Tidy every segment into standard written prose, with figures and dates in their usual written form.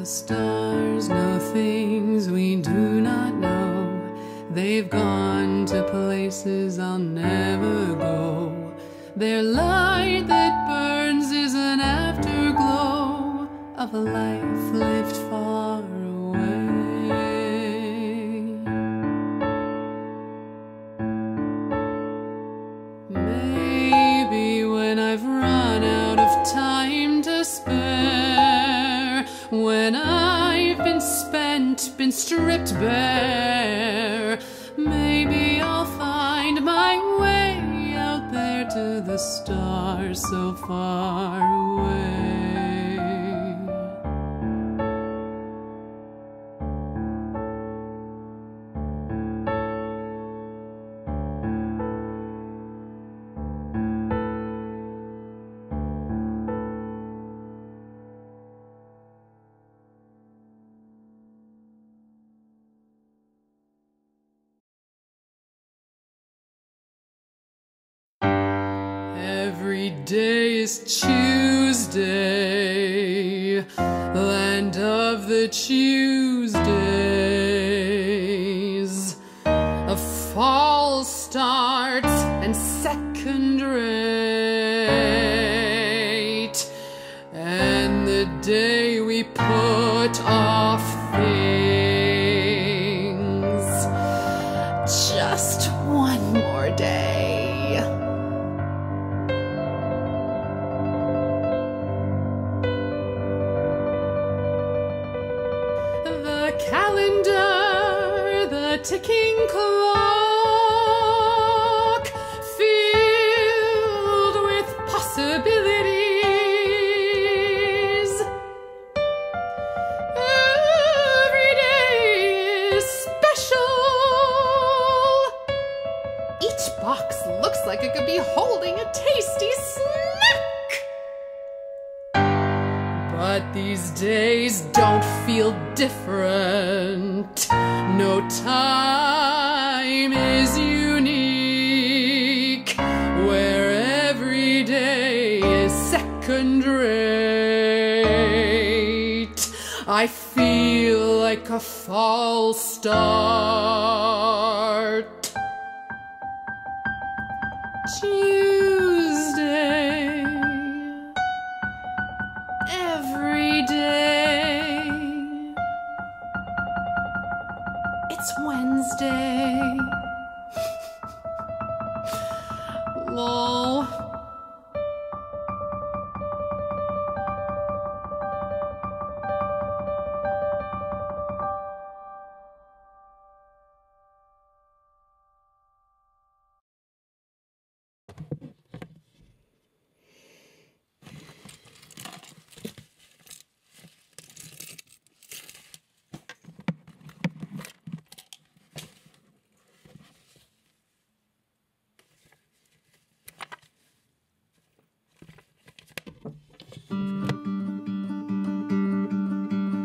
The stars know things we do not know. They've gone to places I'll never go. Their light that burns is an afterglow of a life lived far away. Maybe when I've run out of time to spare, when I've been spent, been stripped bare, maybe I'll find my way out there to the stars so far away. Every day is Tuesday, land of the Tuesdays. A fall starts and second rate, and the day we put off things, just one more day. Calendar, the ticking clock, filled with possibilities. Every day is special. Each box looks like it could be holding a tasty snack. But these days don't feel different. No time is unique, where every day is second rate. I feel like a false start. Tuesday, every day. It's Wednesday. Lol.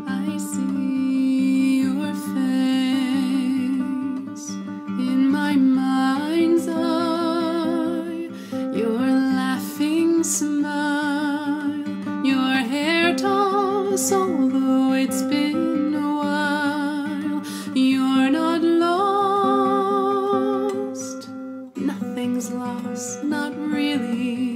I see your face in my mind's eye, your laughing smile, your hair toss, although it's been a while. You're not lost, nothing's lost, not really.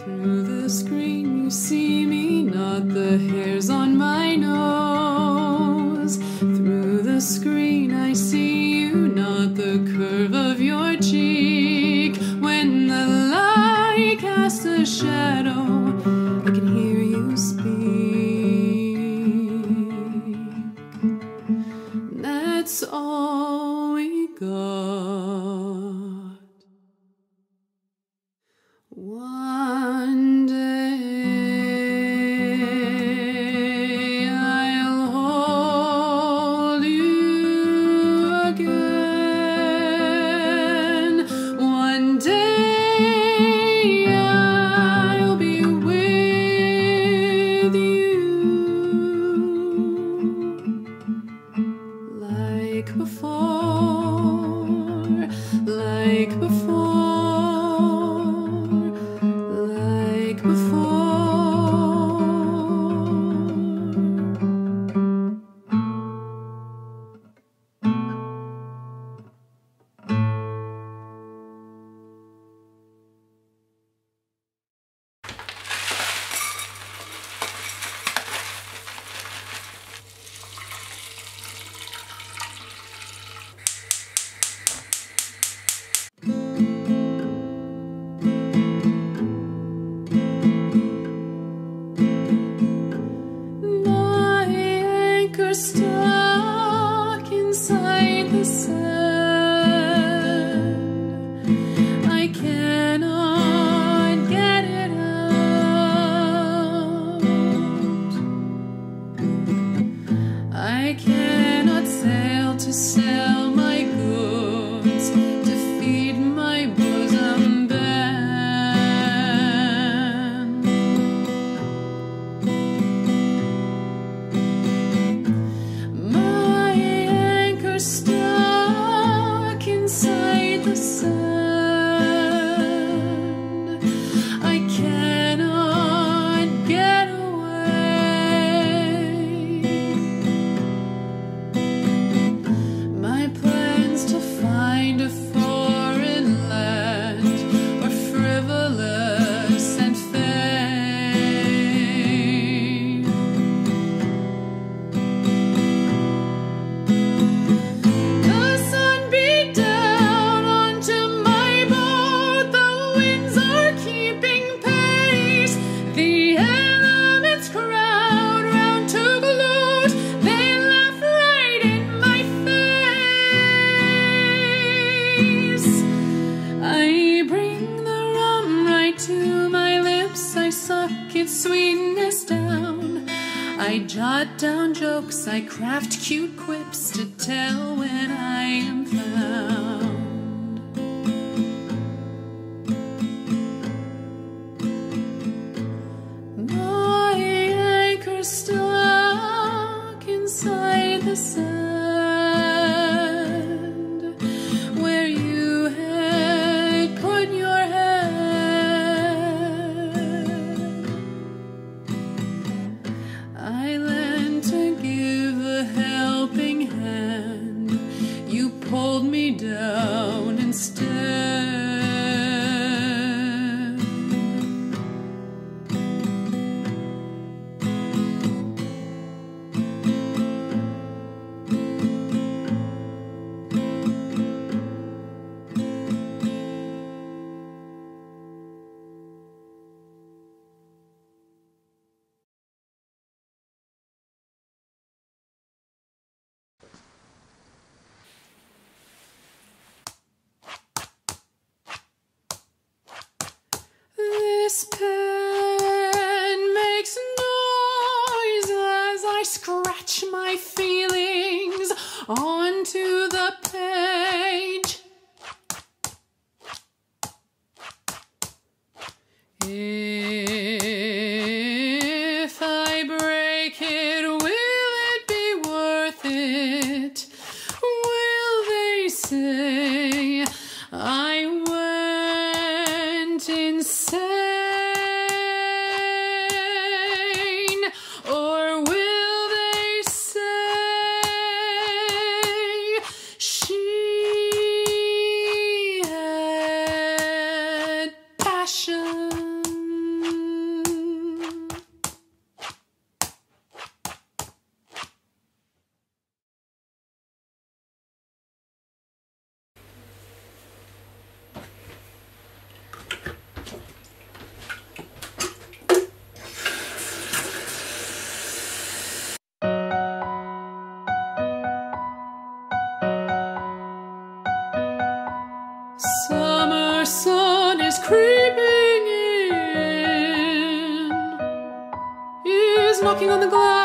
Through the screen you see me, not the hairs on my nose. Through the screen I see you, not the curve of your cheek. When the light casts a shadow, I can hear you speak. That's all we got. One day I'll hold you again. One day I'll be with you. Like before, like before. its sweetness down. I jot down jokes, I craft cute quips to tell when I am found. My anchor's stuck inside the sun. I learned to give a helping hand. You pulled me down instead. This pen makes noise as I scratch my feelings onto the page. If I break it, will it be worth it? Will they say I went insane? Summer sun is creeping in. Is knocking on the glass.